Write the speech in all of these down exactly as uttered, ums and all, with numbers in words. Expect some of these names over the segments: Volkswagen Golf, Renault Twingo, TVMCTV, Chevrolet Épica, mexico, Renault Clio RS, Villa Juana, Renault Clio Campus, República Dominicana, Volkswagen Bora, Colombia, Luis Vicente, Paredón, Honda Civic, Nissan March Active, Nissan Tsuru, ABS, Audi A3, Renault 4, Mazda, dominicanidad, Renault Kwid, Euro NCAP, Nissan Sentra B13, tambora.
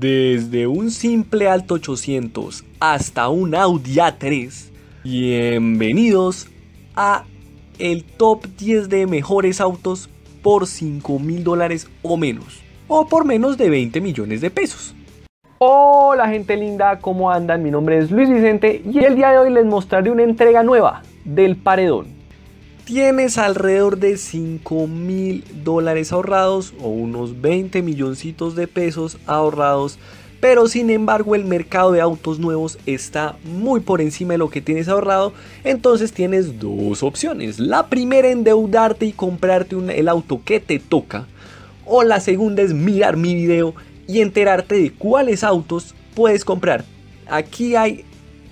desde un simple Alto ochocientos hasta un Audi A tres. Bienvenidos a el top diez de mejores autos por cinco mil dólares o menos, o por menos de veinte millones de pesos. Hola gente linda, ¿cómo andan? Mi nombre es Luis Vicente y el día de hoy les mostraré una entrega nueva del Paredón. Tienes alrededor de cinco mil dólares ahorrados o unos veinte milloncitos de pesos ahorrados, pero sin embargo el mercado de autos nuevos está muy por encima de lo que tienes ahorrado. Entonces tienes dos opciones: la primera, endeudarte y comprarte un, el auto que te toca, o la segunda es mirar mi video y enterarte de cuáles autos puedes comprar. Aquí hay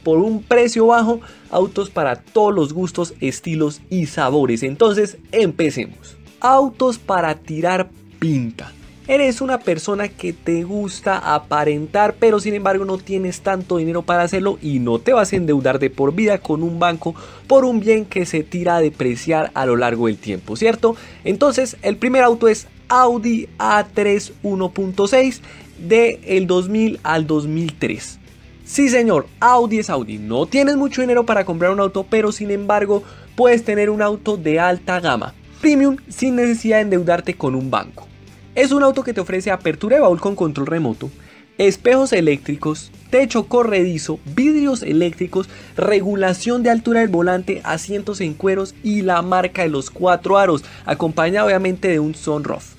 por un precio bajo autos para todos los gustos, estilos y sabores. Entonces empecemos. Autos para tirar pinta. Eres una persona que te gusta aparentar, pero sin embargo no tienes tanto dinero para hacerlo y no te vas a endeudar de por vida con un banco por un bien que se tira a depreciar a lo largo del tiempo, ¿cierto? Entonces el primer auto es Audi A tres uno punto seis del dos mil al dos mil tres. Sí señor, Audi es Audi. No tienes mucho dinero para comprar un auto, pero sin embargo puedes tener un auto de alta gama, premium, sin necesidad de endeudarte con un banco. Es un auto que te ofrece apertura de baúl con control remoto, espejos eléctricos, techo corredizo, vidrios eléctricos, regulación de altura del volante, asientos en cueros y la marca de los cuatro aros, acompañado obviamente de un sunroof.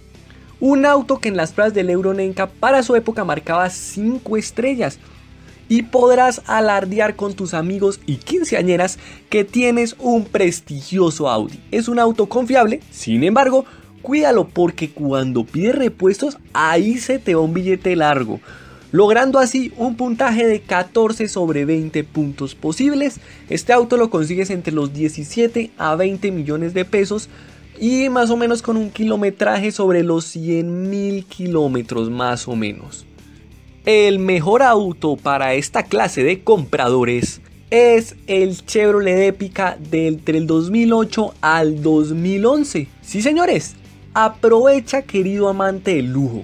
Un auto que en las pruebas del Euro N C A P para su época marcaba cinco estrellas y podrás alardear con tus amigos y quinceañeras que tienes un prestigioso Audi. Es un auto confiable, sin embargo, cuídalo porque cuando pides repuestos ahí se te va un billete largo, logrando así un puntaje de catorce sobre veinte puntos posibles. Este auto lo consigues entre los diecisiete a veinte millones de pesos y más o menos con un kilometraje sobre los cien mil kilómetros más o menos. El mejor auto para esta clase de compradores es el Chevrolet Épica de entre el dos mil ocho al dos mil once. Sí señores, aprovecha querido amante del lujo,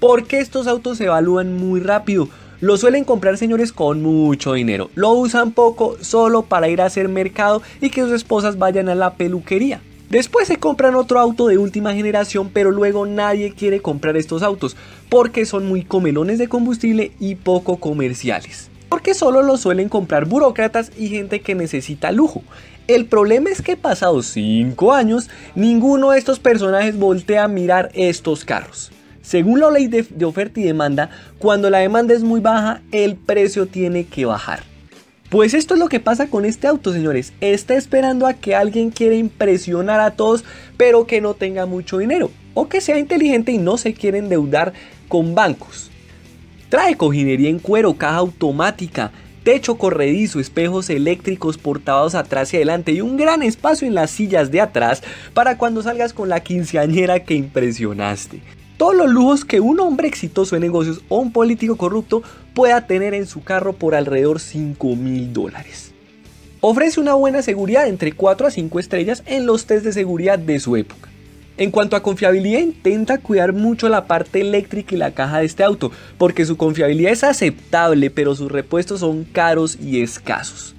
porque estos autos se evalúan muy rápido. Lo suelen comprar señores con mucho dinero, lo usan poco solo para ir a hacer mercado y que sus esposas vayan a la peluquería. Después se compran otro auto de última generación, pero luego nadie quiere comprar estos autos porque son muy comelones de combustible y poco comerciales, porque solo lo suelen comprar burócratas y gente que necesita lujo. El problema es que pasados cinco años, ninguno de estos personajes voltea a mirar estos carros. Según la ley de, de oferta y demanda, cuando la demanda es muy baja, el precio tiene que bajar. Pues esto es lo que pasa con este auto señores, está esperando a que alguien quiera impresionar a todos, pero que no tenga mucho dinero, o que sea inteligente y no se quiera endeudar con bancos. Trae cojinería en cuero, caja automática, techo corredizo, espejos eléctricos portados atrás y adelante y un gran espacio en las sillas de atrás para cuando salgas con la quinceañera que impresionaste. Todos los lujos que un hombre exitoso en negocios o un político corrupto pueda tener en su carro por alrededor cinco mil dólares. Ofrece una buena seguridad, entre cuatro a cinco estrellas en los test de seguridad de su época. En cuanto a confiabilidad, intenta cuidar mucho la parte eléctrica y la caja de este auto, porque su confiabilidad es aceptable, pero sus repuestos son caros y escasos.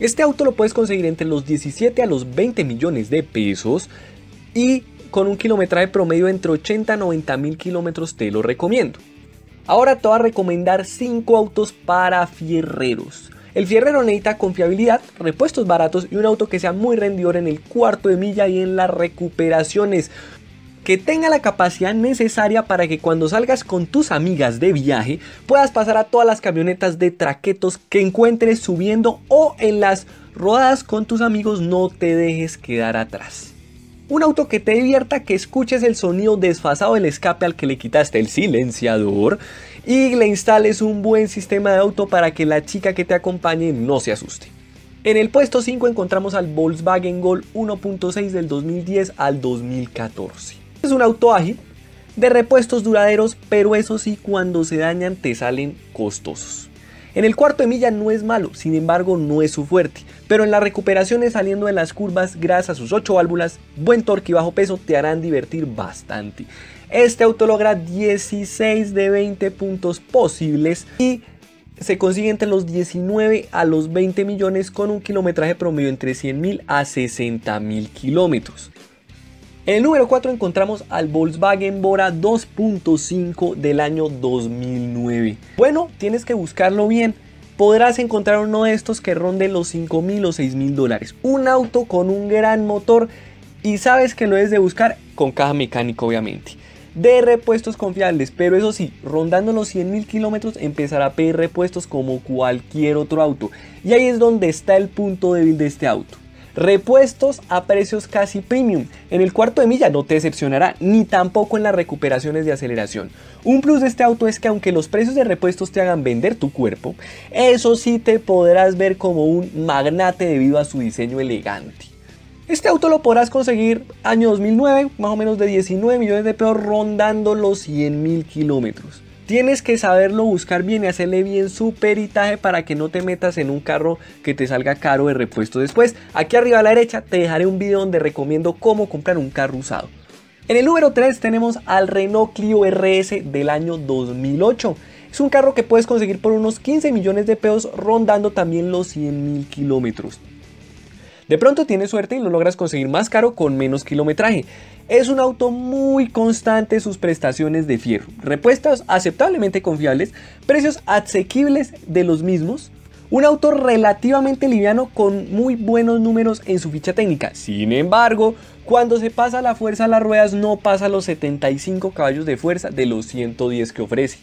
Este auto lo puedes conseguir entre los diecisiete a los veinte millones de pesos y con un kilometraje promedio entre ochenta a noventa mil kilómetros te lo recomiendo. Ahora te voy a recomendar cinco autos para fierreros. El fierrero necesita confiabilidad, repuestos baratos y un auto que sea muy rendidor en el cuarto de milla y en las recuperaciones. Que tenga la capacidad necesaria para que cuando salgas con tus amigas de viaje puedas pasar a todas las camionetas de traquetos que encuentres subiendo o en las rodadas con tus amigos, no te dejes quedar atrás. Un auto que te divierta, que escuches el sonido desfasado del escape al que le quitaste el silenciador y le instales un buen sistema de auto para que la chica que te acompañe no se asuste. En el puesto cinco encontramos al Volkswagen Golf uno punto seis del dos mil diez al dos mil catorce. Es un auto ágil, de repuestos duraderos, pero eso sí, cuando se dañan te salen costosos. En el cuarto de milla no es malo, sin embargo no es su fuerte, pero en las recuperaciones saliendo de las curvas gracias a sus ocho válvulas, buen torque y bajo peso te harán divertir bastante. Este auto logra dieciséis de veinte puntos posibles y se consigue entre los diecinueve a los veinte millones con un kilometraje promedio entre cien mil a sesenta mil kilómetros. En el número cuatro encontramos al Volkswagen Bora dos punto cinco del año dos mil nueve. Bueno, tienes que buscarlo bien. Podrás encontrar uno de estos que ronde los cinco mil o seis mil dólares. Un auto con un gran motor y sabes que lo es de buscar con caja mecánica, obviamente. De repuestos confiables, pero eso sí, rondando los cien mil kilómetros empezará a pedir repuestos como cualquier otro auto. Y ahí es donde está el punto débil de este auto. Repuestos a precios casi premium. En el cuarto de milla no te decepcionará, ni tampoco en las recuperaciones de aceleración. Un plus de este auto es que aunque los precios de repuestos te hagan vender tu cuerpo, eso sí te podrás ver como un magnate debido a su diseño elegante. Este auto lo podrás conseguir año dos mil nueve, más o menos de diecinueve millones de pesos, rondando los cien mil kilómetros. Tienes que saberlo buscar bien y hacerle bien su peritaje para que no te metas en un carro que te salga caro de repuesto después. Aquí arriba a la derecha te dejaré un video donde recomiendo cómo comprar un carro usado. En el número tres tenemos al Renault Clio R S del año dos mil ocho. Es un carro que puedes conseguir por unos quince millones de pesos, rondando también los cien mil kilómetros. De pronto tienes suerte y lo logras conseguir más caro con menos kilometraje. Es un auto muy constante, sus prestaciones de fierro, repuestos aceptablemente confiables, precios asequibles de los mismos. Un auto relativamente liviano con muy buenos números en su ficha técnica. Sin embargo, cuando se pasa la fuerza a las ruedas no pasa los setenta y cinco caballos de fuerza de los ciento diez que ofrece.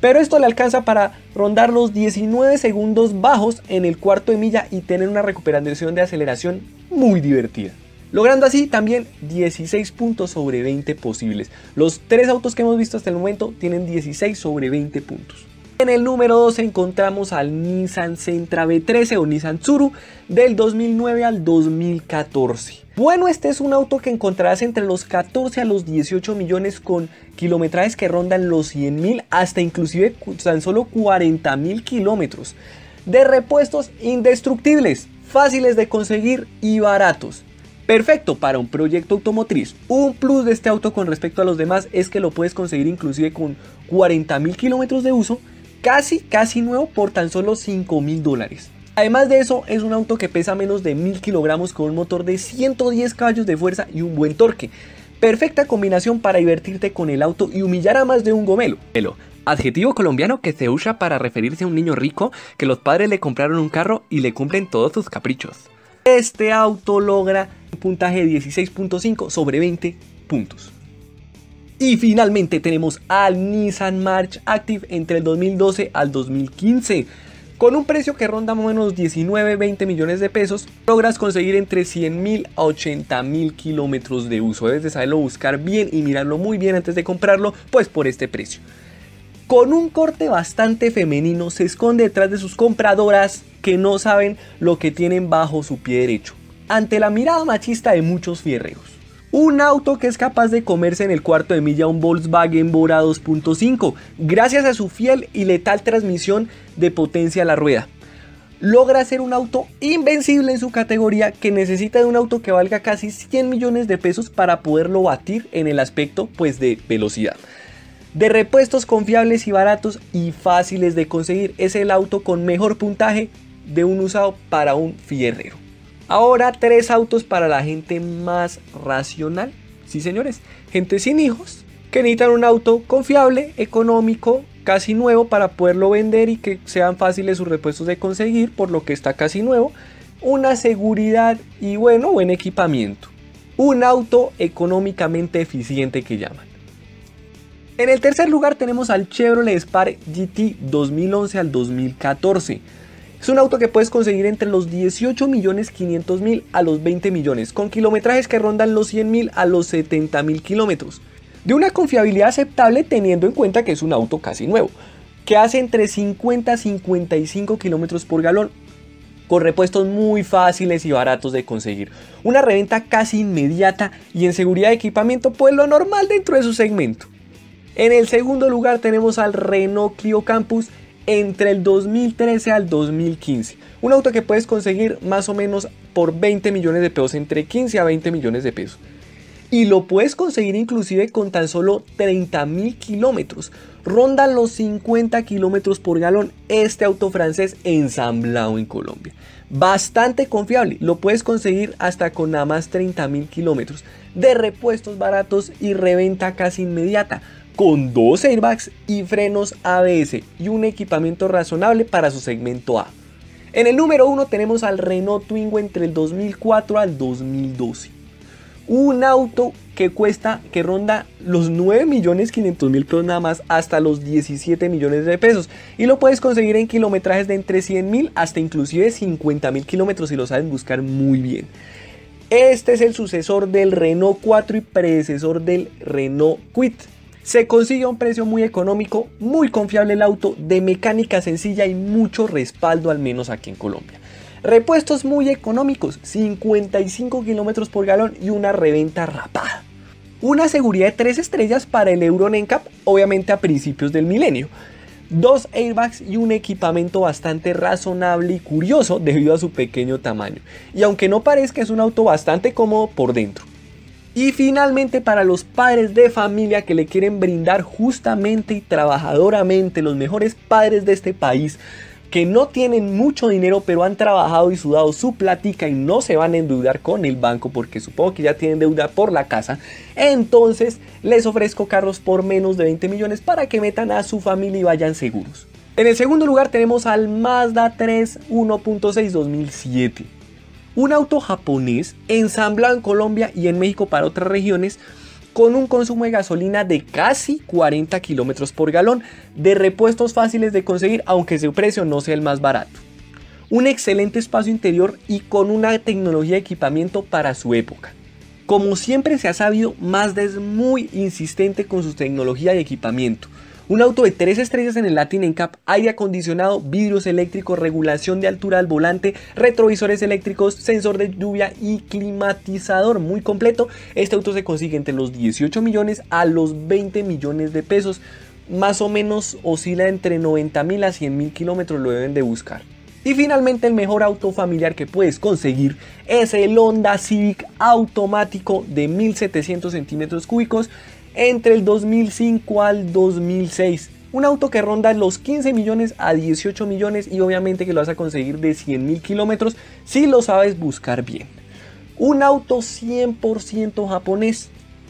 Pero esto le alcanza para rondar los diecinueve segundos bajos en el cuarto de milla y tener una recuperación de aceleración muy divertida. Logrando así también dieciséis puntos sobre veinte posibles. Los tres autos que hemos visto hasta el momento tienen dieciséis sobre veinte puntos. En el número dos encontramos al Nissan Sentra B trece o Nissan Tsuru del dos mil nueve al dos mil catorce. Bueno, este es un auto que encontrarás entre los catorce a los dieciocho millones con kilometrajes que rondan los cien mil hasta inclusive tan solo cuarenta mil kilómetros. De repuestos indestructibles, fáciles de conseguir y baratos. Perfecto para un proyecto automotriz. Un plus de este auto con respecto a los demás es que lo puedes conseguir inclusive con cuarenta mil kilómetros de uso, casi casi nuevo por tan solo cinco mil dólares. Además de eso, es un auto que pesa menos de mil kilogramos con un motor de ciento diez caballos de fuerza y un buen torque. Perfecta combinación para divertirte con el auto y humillar a más de un gomelo. Adjetivo colombiano que se usa para referirse a un niño rico que los padres le compraron un carro y le cumplen todos sus caprichos. Este auto logra un puntaje de dieciséis punto cinco sobre veinte puntos. Y finalmente tenemos al Nissan March Active entre el dos mil doce al dos mil quince. Con un precio que ronda más o menos diecinueve a veinte millones de pesos, logras conseguir entre cien mil a ochenta mil kilómetros de uso. Debes de saberlo buscar bien y mirarlo muy bien antes de comprarlo, pues por este precio. Con un corte bastante femenino se esconde detrás de sus compradoras que no saben lo que tienen bajo su pie derecho, ante la mirada machista de muchos fierreros. Un auto que es capaz de comerse en el cuarto de milla un Volkswagen Bora dos punto cinco, gracias a su fiel y letal transmisión de potencia a la rueda. Logra ser un auto invencible en su categoría que necesita de un auto que valga casi cien millones de pesos para poderlo batir en el aspecto pues de velocidad. De repuestos confiables y baratos y fáciles de conseguir, es el auto con mejor puntaje de un usado para un fierrero. Ahora tres autos para la gente más racional, sí señores, gente sin hijos, que necesitan un auto confiable, económico, casi nuevo para poderlo vender y que sean fáciles sus repuestos de conseguir, por lo que está casi nuevo, una seguridad y bueno, buen equipamiento. Un auto económicamente eficiente que llaman. En el tercer lugar tenemos al Chevrolet Spark G T dos mil once al dos mil catorce. Es un auto que puedes conseguir entre los dieciocho millones quinientos mil a los veinte millones, con kilometrajes que rondan los cien mil a los setenta mil kilómetros. De una confiabilidad aceptable teniendo en cuenta que es un auto casi nuevo, que hace entre cincuenta a cincuenta y cinco kilómetros por galón, con repuestos muy fáciles y baratos de conseguir. Una reventa casi inmediata y en seguridad de equipamiento pues lo normal dentro de su segmento. En el segundo lugar tenemos al Renault Clio Campus entre el dos mil trece al dos mil quince, un auto que puedes conseguir más o menos por veinte millones de pesos, entre quince a veinte millones de pesos. y lo puedes conseguir inclusive con tan solo treinta mil kilómetros. Rondan los cincuenta kilómetros por galón este auto francés ensamblado en Colombia. Bastante confiable, lo puedes conseguir hasta con nada más treinta mil kilómetros, de repuestos baratos y reventa casi inmediata, con dos airbags y frenos A B S y un equipamiento razonable para su segmento A. En el número uno tenemos al Renault Twingo entre el dos mil cuatro al dos mil doce. Un auto que cuesta, que ronda los nueve millones quinientos mil pesos nada más hasta los diecisiete millones de pesos. Y lo puedes conseguir en kilometrajes de entre cien mil hasta inclusive cincuenta mil kilómetros si lo saben buscar muy bien. Este es el sucesor del Renault cuatro y predecesor del Renault Kwid. Se consigue a un precio muy económico, muy confiable el auto, de mecánica sencilla y mucho respaldo, al menos aquí en Colombia. Repuestos muy económicos, cincuenta y cinco kilómetros por galón y una reventa rapada. Una seguridad de tres estrellas para el Euro N C A P, obviamente a principios del milenio. Dos airbags y un equipamiento bastante razonable y curioso debido a su pequeño tamaño. Y aunque no parezca, es un auto bastante cómodo por dentro. Y finalmente, para los padres de familia que le quieren brindar justamente y trabajadoramente los mejores padres de este país, que no tienen mucho dinero pero han trabajado y sudado su platica y no se van a endeudar con el banco porque supongo que ya tienen deuda por la casa, entonces les ofrezco carros por menos de veinte millones para que metan a su familia y vayan seguros. En el segundo lugar tenemos al Mazda tres uno punto seis dos mil siete. Un auto japonés ensamblado en Colombia y en México para otras regiones, con un consumo de gasolina de casi cuarenta kilómetros por galón, de repuestos fáciles de conseguir aunque su precio no sea el más barato. Un excelente espacio interior y con una tecnología de equipamiento para su época. Como siempre se ha sabido, Mazda es muy insistente con su tecnología y equipamiento. Un auto de tres estrellas en el Latin Cap, aire acondicionado, vidrios eléctricos, regulación de altura al volante, retrovisores eléctricos, sensor de lluvia y climatizador muy completo. Este auto se consigue entre los dieciocho millones a los veinte millones de pesos, más o menos oscila entre noventa mil a cien mil kilómetros, lo deben de buscar. Y finalmente, el mejor auto familiar que puedes conseguir es el Honda Civic automático de mil setecientos centímetros cúbicos, entre el dos mil cinco al dos mil seis, un auto que ronda los quince millones a dieciocho millones y obviamente que lo vas a conseguir de cien mil kilómetros si lo sabes buscar bien. Un auto cien por ciento japonés,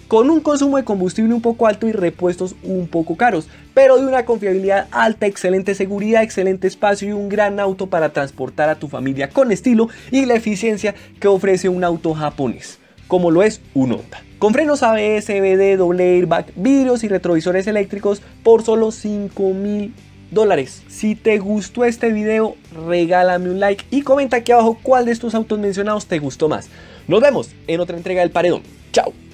con un consumo de combustible un poco alto y repuestos un poco caros, pero de una confiabilidad alta, excelente seguridad, excelente espacio y un gran auto para transportar a tu familia con estilo y la eficiencia que ofrece un auto japonés, como lo es un Honda. Con frenos A B S, B D, doble airbag, vidrios y retrovisores eléctricos por solo cinco mil dólares. Si te gustó este video, regálame un like y comenta aquí abajo cuál de estos autos mencionados te gustó más. Nos vemos en otra entrega del Paredón. Chao.